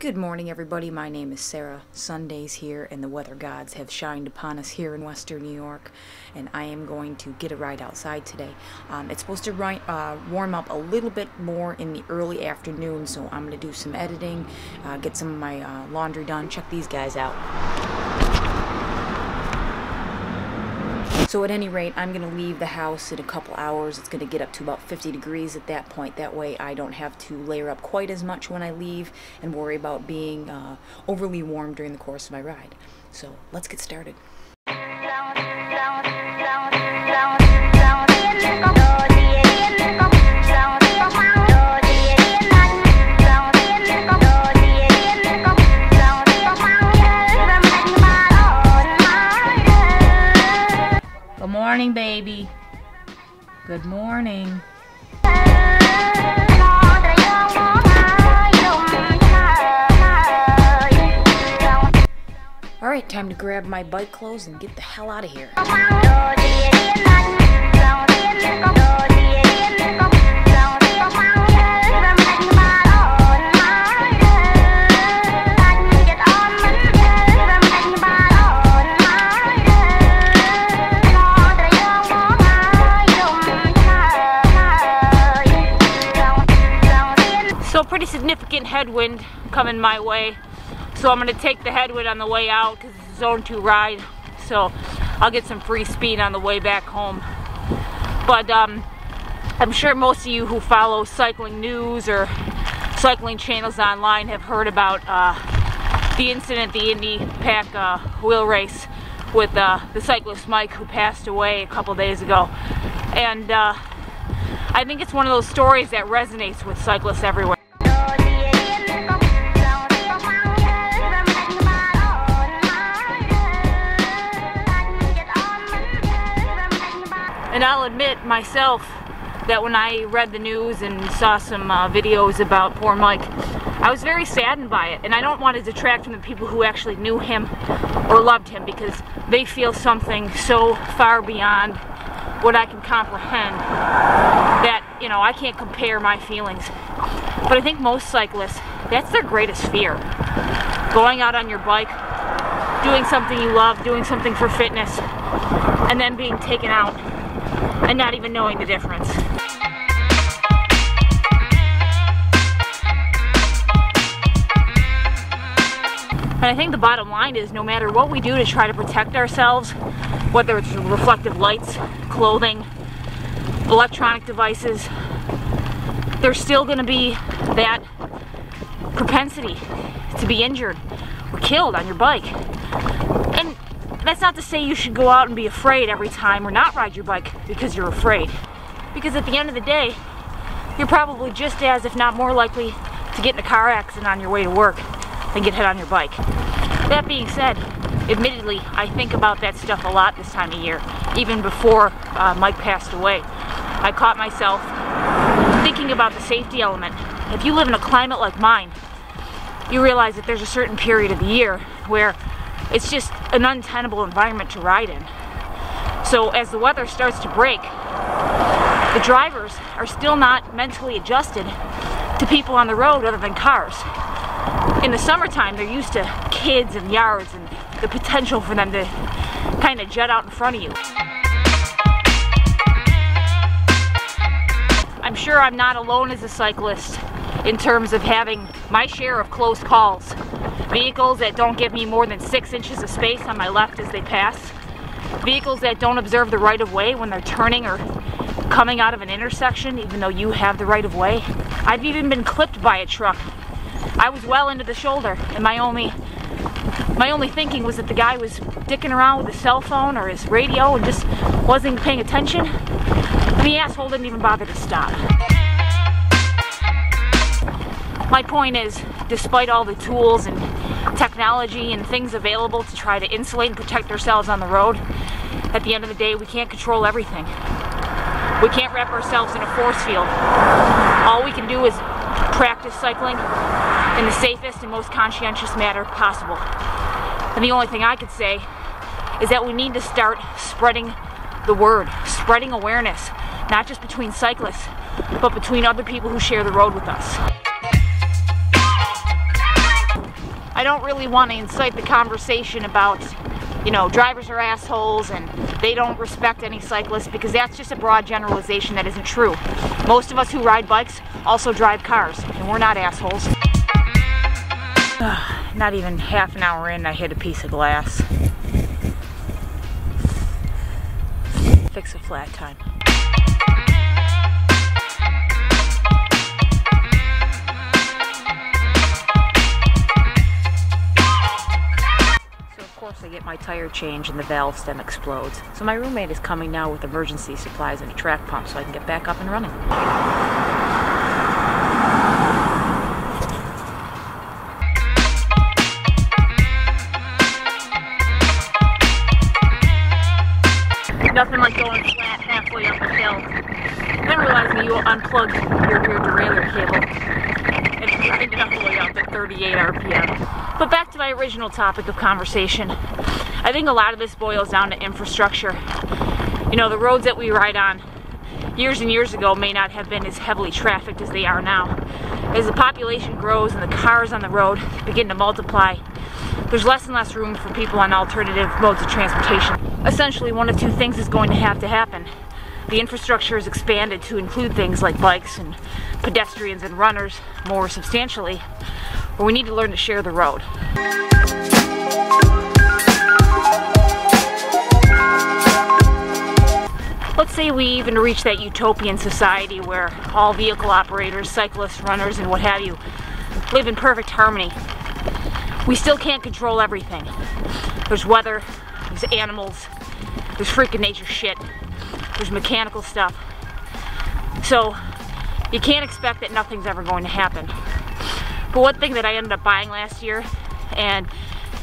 Good morning, everybody. My name is Sarah. Sunday's here, and the weather gods have shined upon us here in Western New York, and I am going to get a ride outside today. It's supposed to warm up a little bit more in the early afternoon, so I'm going to do some editing, get some of my laundry done. Check these guys out. So at any rate, I'm going to leave the house in a couple hours. It's going to get up to about 50 degrees at that point. That way I don't have to layer up quite as much when I leave and worry about being overly warm during the course of my ride. So let's get started. Good morning, baby. Good morning. All right, time to grab my bike clothes and get the hell out of here. Pretty significant headwind coming my way, so I'm going to take the headwind on the way out because it's a zone 2 ride, so I'll get some free speed on the way back home. But I'm sure most of you who follow cycling news or cycling channels online have heard about the incident, the Indipac wheel race with the cyclist Mike, who passed away a couple days ago. And I think it's one of those stories that resonates with cyclists everywhere. And I'll admit myself that when I read the news and saw some videos about poor Mike, I was very saddened by it. And I don't want to detract from the people who actually knew him or loved him, because they feel something so far beyond what I can comprehend that, you know, I can't compare my feelings. But I think most cyclists, that's their greatest fear. Going out on your bike, doing something you love, doing something for fitness, and then being taken out and not even knowing the difference. And I think the bottom line is, no matter what we do to try to protect ourselves, whether it's reflective lights, clothing, electronic devices, there's still going to be that propensity to be injured or killed on your bike. And that's not to say you should go out and be afraid every time or not ride your bike because you're afraid. Because at the end of the day, you're probably just as, if not more likely, to get in a car accident on your way to work than get hit on your bike. That being said, admittedly, I think about that stuff a lot this time of year. Even before Mike passed away, I caught myself thinking about the safety element. If you live in a climate like mine, you realize that there's a certain period of the year where it's just an untenable environment to ride in. So as the weather starts to break, the drivers are still not mentally adjusted to people on the road other than cars. In the summertime, they're used to kids and yards and the potential for them to kind of jet out in front of you. I'm sure I'm not alone as a cyclist in terms of having my share of close calls. Vehicles that don't give me more than 6 inches of space on my left as they pass. Vehicles that don't observe the right of way when they're turning or coming out of an intersection, even though you have the right of way. I've even been clipped by a truck. I was well into the shoulder, and my only thinking was that the guy was dicking around with his cell phone or his radio and just wasn't paying attention. And the asshole didn't even bother to stop. My point is, despite all the tools and technology and things available to try to insulate and protect ourselves on the road, at the end of the day, we can't control everything. We can't wrap ourselves in a force field. All we can do is practice cycling in the safest and most conscientious manner possible. And the only thing I could say is that we need to start spreading the word, spreading awareness, not just between cyclists, but between other people who share the road with us. I don't really want to incite the conversation about, you know, drivers are assholes and they don't respect any cyclists, because that's just a broad generalization that isn't true. Most of us who ride bikes also drive cars, and we're not assholes. Not even half an hour in, I hit a piece of glass. Fix a flat time. I get my tire changed and the valve stem explodes. So my roommate is coming now with emergency supplies and a track pump so I can get back up and running. Nothing like going flat halfway up a hill. Then realizing you unplug your rear derailleur cable and you ended up going up at 38 RPM. But back to my original topic of conversation. I think a lot of this boils down to infrastructure. You know, the roads that we ride on years and years ago may not have been as heavily trafficked as they are now. As the population grows and the cars on the road begin to multiply, there's less and less room for people on alternative modes of transportation. Essentially, one of two things is going to happen. The infrastructure is expanded to include things like bikes and pedestrians and runners more substantially. But we need to learn to share the road. Let's say we even reach that utopian society where all vehicle operators, cyclists, runners, and what have you live in perfect harmony. We still can't control everything. There's weather, there's animals, there's freaking nature shit, there's mechanical stuff. So you can't expect that nothing's ever going to happen. But one thing that I ended up buying last year, and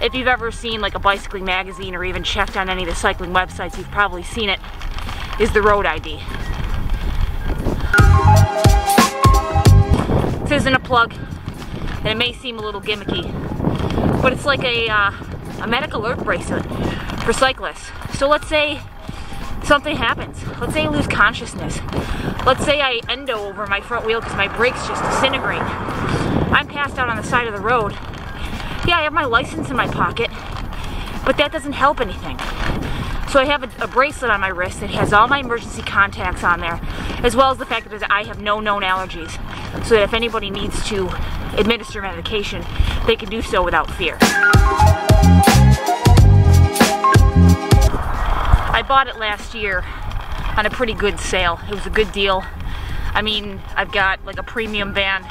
if you've ever seen like a bicycling magazine or even checked on any of the cycling websites, you've probably seen it, is the road ID. This isn't a plug, and it may seem a little gimmicky, but it's like a medical alert bracelet for cyclists. So let's say something happens. Let's say I lose consciousness. Let's say I endo over my front wheel because my brakes just disintegrate. I'm passed out on the side of the road. Yeah, I have my license in my pocket, but that doesn't help anything. So I have a bracelet on my wrist that has all my emergency contacts on there, as well as the fact that I have no known allergies, so that if anybody needs to administer medication, they can do so without fear. I bought it last year on a pretty good sale. It was a good deal. I mean, I've got like a premium van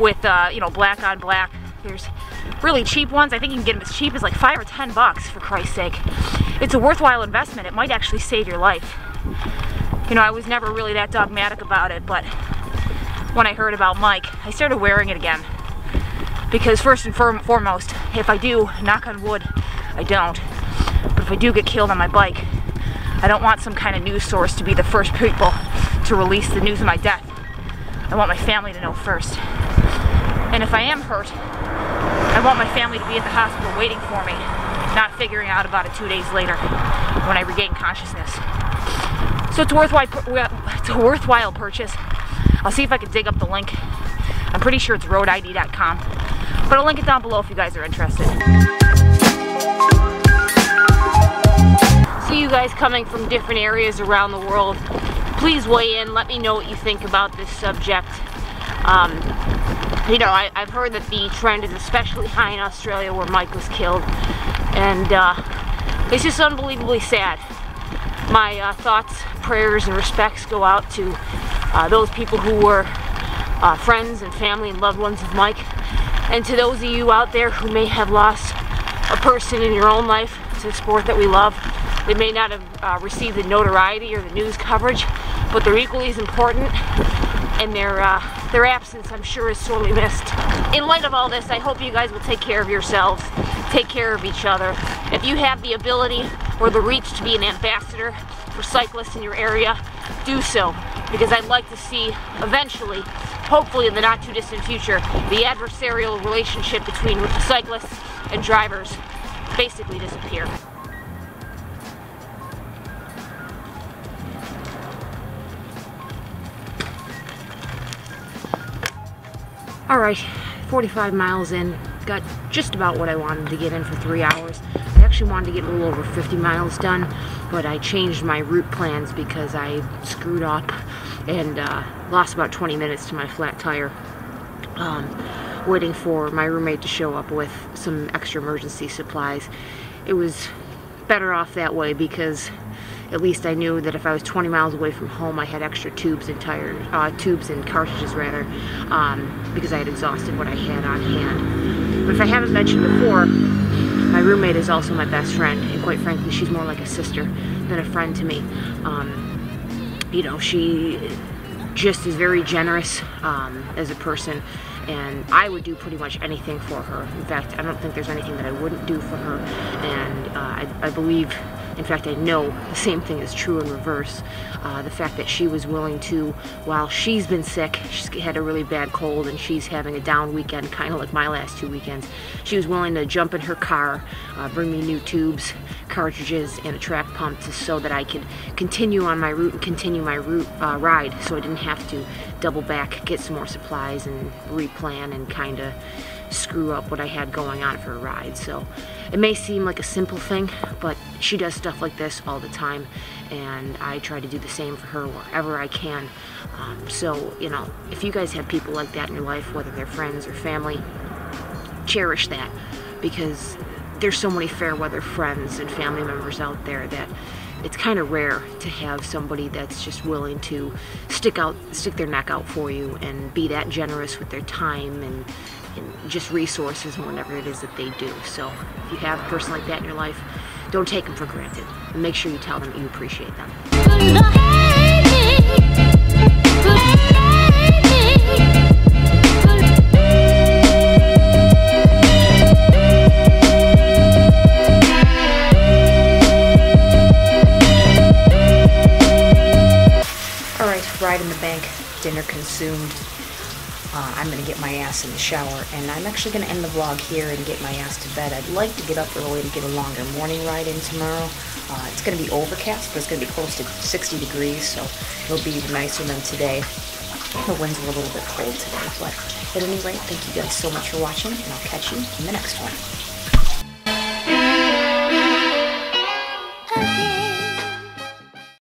with, you know, black on black. There's really cheap ones. I think you can get them as cheap as like $5 or $10, for Christ's sake. It's a worthwhile investment. It might actually save your life. You know, I was never really that dogmatic about it, but when I heard about Mike, I started wearing it again. Because first and foremost, if I do, knock on wood, I don't. But if I do get killed on my bike, I don't want some kind of news source to be the first people to release the news of my death. I want my family to know first. And if I am hurt, I want my family to be at the hospital waiting for me, not figuring out about it 2 days later when I regain consciousness. So it's a worthwhile purchase. I'll see if I can dig up the link. I'm pretty sure it's roadid.com, but I'll link it down below if you guys are interested. See you guys coming from different areas around the world. Please weigh in, let me know what you think about this subject. You know, I've heard that the trend is especially high in Australia where Mike was killed, and it's just unbelievably sad. My thoughts, prayers, and respects go out to those people who were friends and family and loved ones of Mike, and to those of you out there who may have lost a person in your own life to the sport that we love. They may not have received the notoriety or the news coverage, but they're equally as important, and their absence, I'm sure, is sorely missed. In light of all this, I hope you guys will take care of yourselves, take care of each other. If you have the ability or the reach to be an ambassador for cyclists in your area, do so, because I'd like to see eventually, hopefully in the not too distant future, the adversarial relationship between cyclists and drivers basically disappear. All right, 45 miles in, got just about what I wanted to get in for 3 hours. I actually wanted to get a little over 50 miles done, but I changed my route plans because I screwed up and lost about 20 minutes to my flat tire. Waiting for my roommate to show up with some extra emergency supplies. It was better off that way because at least I knew that if I was 20 miles away from home, I had extra tubes and cartridges rather, because I had exhausted what I had on hand. But if I haven't mentioned before, my roommate is also my best friend, and quite frankly, she's more like a sister than a friend to me. You know, she just is very generous as a person, and I would do pretty much anything for her. In fact, I don't think there's anything that I wouldn't do for her, and I believe, in fact I know, the same thing is true in reverse. The fact that she was willing to, while she's been sick, she's had a really bad cold and she's having a down weekend, kind of like my last two weekends, she was willing to jump in her car, bring me new tubes, cartridges, and a track pump so that I could continue on my route and continue my route ride, so I didn't have to double back, get some more supplies, and replan and kind of screw up what I had going on for a ride. So it may seem like a simple thing, but she does stuff like this all the time, and I try to do the same for her wherever I can. So, you know, if you guys have people like that in your life, whether they're friends or family, cherish that, because there's so many fair weather friends and family members out there that it's kind of rare to have somebody that's just willing to stick their neck out for you and be that generous with their time and just resources and whatever it is that they do. So if you have a person like that in your life, don't take them for granted, and make sure you tell them that you appreciate them. Ride in the bank, dinner consumed. I'm gonna get my ass in the shower, and I'm actually gonna end the vlog here and get my ass to bed. I'd like to get up early to get a longer morning ride in tomorrow. It's gonna be overcast, but it's gonna be close to 60 degrees, so it'll be nicer than today. The winds were a little bit cold today, but at any rate, thank you guys so much for watching, and I'll catch you in the next one.